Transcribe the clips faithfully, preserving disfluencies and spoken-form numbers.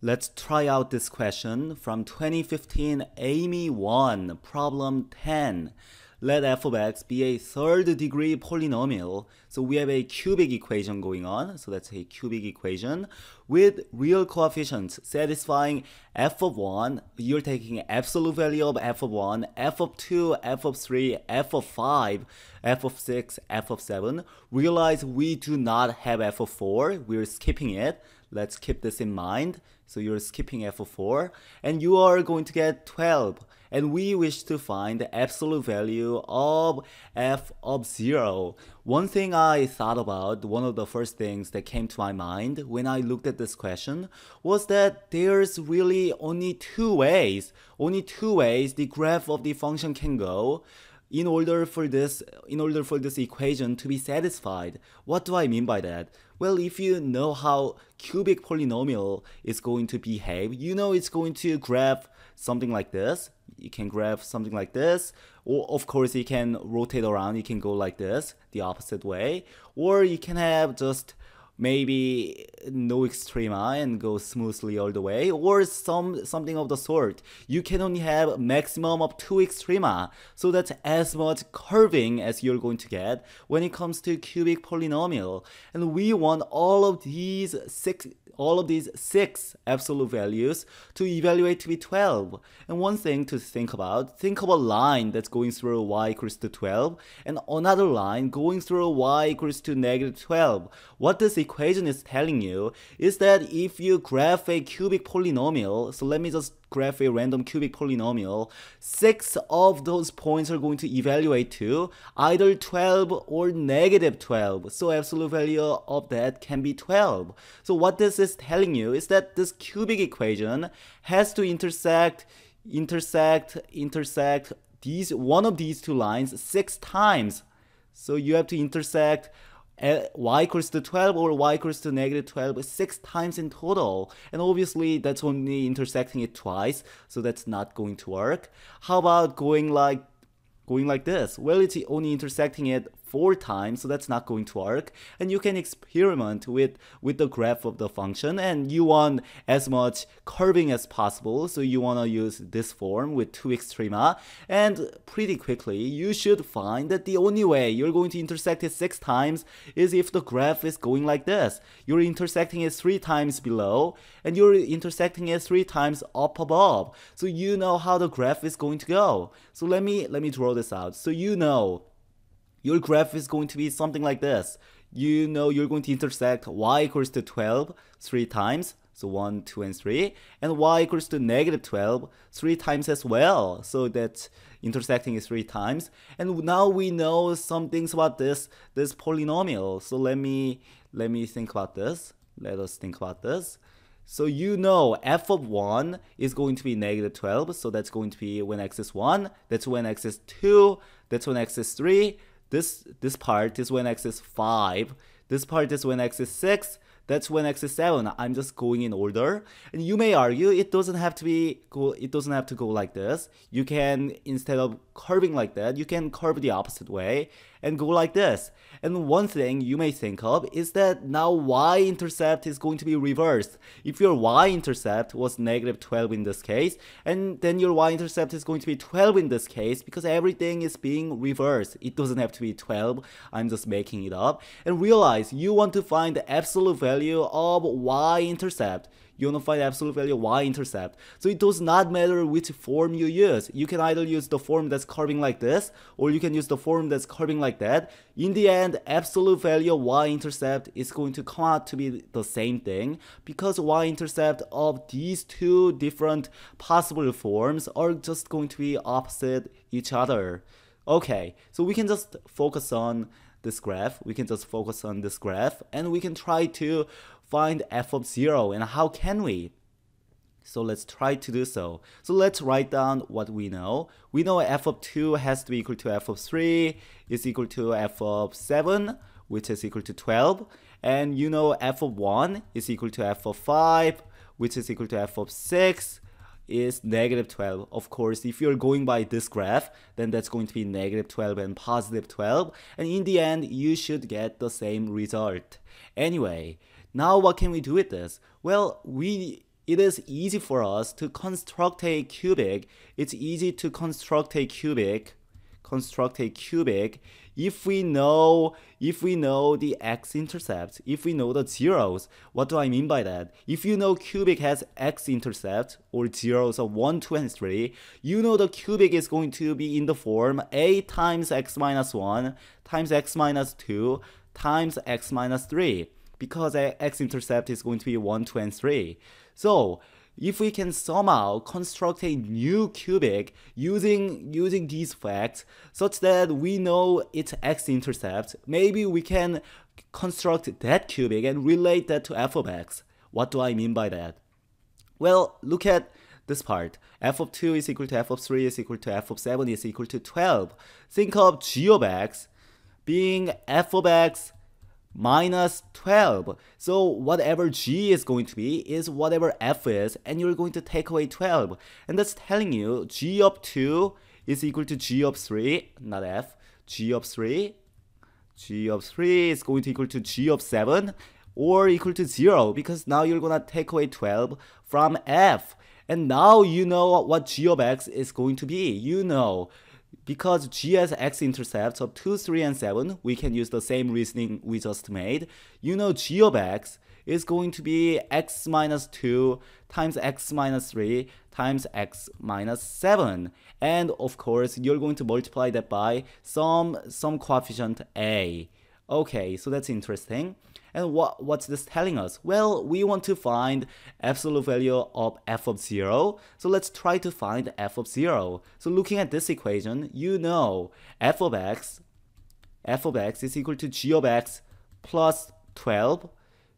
Let's try out this question from twenty fifteen AIME one, problem ten. Let f of x be a third degree polynomial. So we have a cubic equation going on. So that's a cubic equation with real coefficients satisfying f of one. You're taking absolute value of f of one, f of two, f of three, f of five, f of six, f of seven. Realize we do not have f of four. We're skipping it. Let's keep this in mind. So you're skipping f of four and you are going to get twelve. And we wish to find the absolute value of f of zero. One thing I thought about, one of the first things that came to my mind when I looked at this question was that there's really only two ways, only two ways the graph of the function can go in order for this, in order for this equation to be satisfied. What do I mean by that? Well, if you know how cubic polynomial is going to behave, you know it's going to graph something like this. You can graph something like this, or of course you can rotate around, you can go like this, the opposite way, or you can have just maybe no extrema and go smoothly all the way, or some something of the sort. You can only have a maximum of two extrema, so that's as much curving as you're going to get when it comes to cubic polynomial. And we want all of these six all of these six absolute values to evaluate to be twelve. And one thing to think about, think of a line that's going through y equals to twelve and another line going through y equals to negative twelve. What this equation is telling you is that if you graph a cubic polynomial, so let me just graph a random cubic polynomial, six of those points are going to evaluate to either twelve or negative twelve. So absolute value of that can be twelve. So what this is telling you is that this cubic equation has to intersect, intersect, intersect these one of these two lines six times. So you have to intersect y equals to twelve or y equals to negative twelve six times in total, and obviously that's only intersecting it twice, so that's not going to work. How about going like going like this? Well, it's only intersecting it four times, so that's not going to work. And you can experiment with with the graph of the function, and you want as much curving as possible, so you want to use this form with two extrema, and pretty quickly you should find that the only way you're going to intersect it six times is if the graph is going like this. You're intersecting it three times below and you're intersecting it three times up above, so you know how the graph is going to go. So let me let me draw this out. So you know your graph is going to be something like this. You know you're going to intersect y equals to twelve three times, so one, two, and three, and y equals to negative twelve three times as well, so that's intersecting it three times. And now we know some things about this this polynomial, so let me let me think about this. Let us think about this. So you know f of one is going to be negative twelve, so that's going to be when x is one, that's when x is two, that's when x is three, This this part is when x is five, this part is when x is six, that's when x is seven. I'm just going in order. And you may argue it doesn't have to be go, it doesn't have to go like this. You can, instead of curving like that, you can curve the opposite way and go like this. And one thing you may think of is that now y-intercept is going to be reversed. If your y-intercept was negative twelve in this case, and then your y-intercept is going to be twelve in this case, because everything is being reversed. It doesn't have to be twelve, I'm just making it up. And realize you want to find the absolute value of y-intercept. You want to find absolute value of y-intercept. So it does not matter which form you use. You can either use the form that's curving like this, or you can use the form that's curving like that. In the end, absolute value of y-intercept is going to come out to be the same thing, because y-intercept of these two different possible forms are just going to be opposite each other. Okay, so we can just focus on this graph. We can just focus on this graph, and we can try to find f of zero. And how can we? So let's try to do so. So let's write down what we know. We know f of two has to be equal to f of three is equal to f of seven, which is equal to twelve. And you know f of one is equal to f of five, which is equal to f of six is negative twelve. Of course, if you're going by this graph, then that's going to be negative twelve and positive twelve. And in the end, you should get the same result. Anyway, now what can we do with this? Well, we it is easy for us to construct a cubic. It's easy to construct a cubic. Construct a cubic if we know if we know the x-intercept, if we know the zeros. What do I mean by that? If you know cubic has x-intercept or zeros of one, two, and three, you know the cubic is going to be in the form a times x minus one times x minus two times x minus three, because x-intercept is going to be one, two, and three. So if we can somehow construct a new cubic using using these facts, such that we know its x-intercept, maybe we can construct that cubic and relate that to f of x. What do I mean by that? Well, look at this part. F of two is equal to f of three is equal to f of seven is equal to twelve. Think of g of x being f of x minus twelve. So whatever g is going to be is whatever f is, and you're going to take away twelve. And that's telling you g of two is equal to g of three, not f, g of three. G of three is going to equal to g of seven or equal to zero, because now you're going to take away twelve from f. And now you know what g of x is going to be. You know, because g has x-intercepts of two, three, and seven, we can use the same reasoning we just made. You know g of x is going to be x minus two times x minus three times x minus seven. And of course, you're going to multiply that by some, some coefficient a. Okay, so that's interesting. And what, what's this telling us? Well, we want to find absolute value of f of zero. So let's try to find f of zero. So looking at this equation, you know f of x, f of x is equal to g of x plus twelve.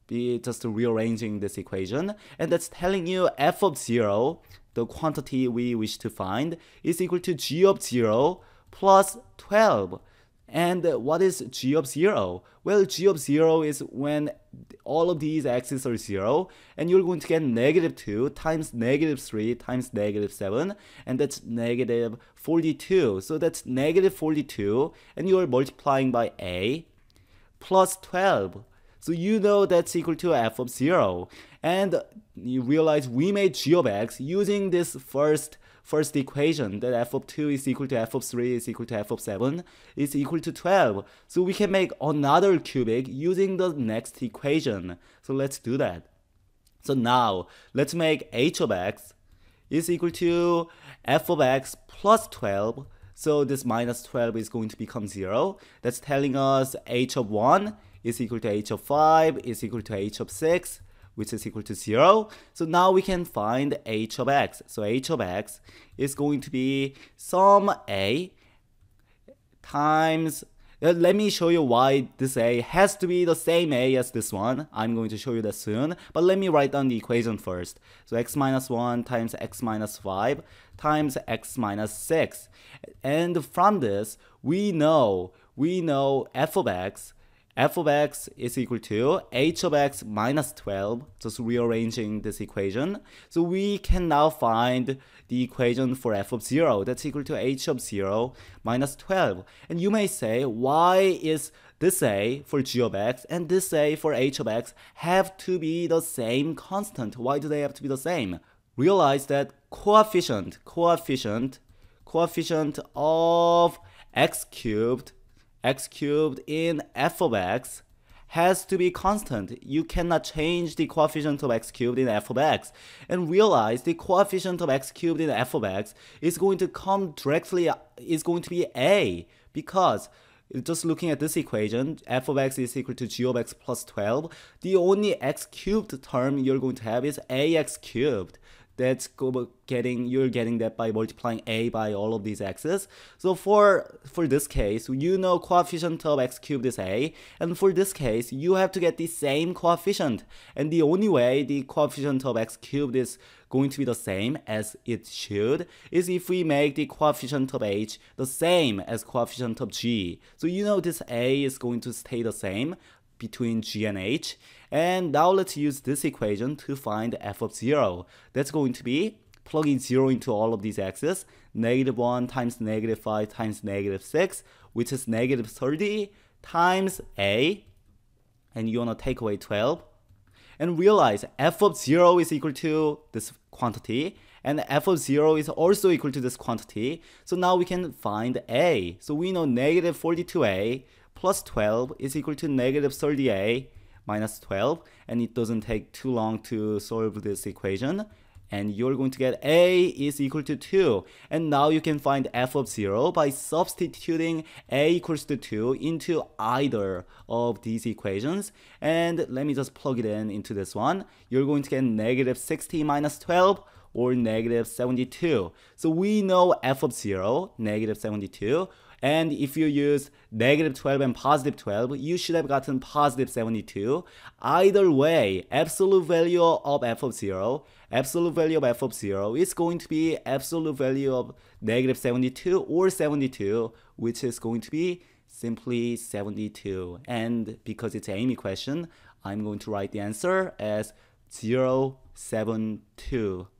Be just rearranging this equation. And that's telling you f of zero, the quantity we wish to find, is equal to g of zero plus twelve. And what is g of zero? Well, g of zero is when all of these x's are zero, and you're going to get negative two times negative three times negative seven, and that's negative forty-two. So that's negative forty-two, and you're multiplying by a, plus twelve. So you know that's equal to f of zero. And you realize we made g of x using this first First equation, that f of two is equal to f of three is equal to f of seven is equal to twelve. So we can make another cubic using the next equation. So let's do that. So now let's make h of x is equal to f of x plus twelve. So this minus twelve is going to become zero. That's telling us h of one is equal to h of five is equal to h of six, which is equal to zero. So now we can find h of x. So h of x is going to be some a times, uh, let me show you why this a has to be the same a as this one. I'm going to show you that soon, but let me write down the equation first. So x minus one times x minus five times x minus six. And from this, we know, we know f of x f of x is equal to h of x minus twelve, just rearranging this equation. So we can now find the equation for f of zero that's equal to h of zero minus twelve. And you may say, why is this a for g of x and this a for h of x have to be the same constant? Why do they have to be the same? Realize that coefficient, coefficient, coefficient of x cubed x cubed in f of x has to be constant. You cannot change the coefficient of x cubed in f of x. And realize the coefficient of x cubed in f of x is going to come directly, is going to be a, because just looking at this equation, f of x is equal to g of x plus twelve, the only x cubed term you're going to have is ax cubed. That's getting, you're getting that by multiplying a by all of these x's. So for, for this case, you know coefficient of x cubed is a, and for this case, you have to get the same coefficient. And the only way the coefficient of x cubed is going to be the same as it should is if we make the coefficient of h the same as coefficient of g. So you know this a is going to stay the same between g and h. And now let's use this equation to find f of zero. That's going to be plugging zero into all of these x's, negative one times negative five times negative six, which is negative thirty times a, and you want to take away twelve. and realize f of zero is equal to this quantity, and f of zero is also equal to this quantity. So now we can find a. So we know negative forty-two a plus twelve is equal to negative thirty a minus twelve, and it doesn't take too long to solve this equation, and you're going to get a is equal to two. And now you can find f of zero by substituting a equals to two into either of these equations. And let me just plug it in into this one. You're going to get negative sixty minus twelve, or negative seventy-two. So we know f of zero, negative seventy-two. And if you use negative twelve and positive twelve, you should have gotten positive seventy-two. Either way, absolute value of f of zero, absolute value of f of zero is going to be absolute value of negative seventy-two or seventy-two, which is going to be simply seventy-two. And because it's an AIME question, I'm going to write the answer as zero seven two.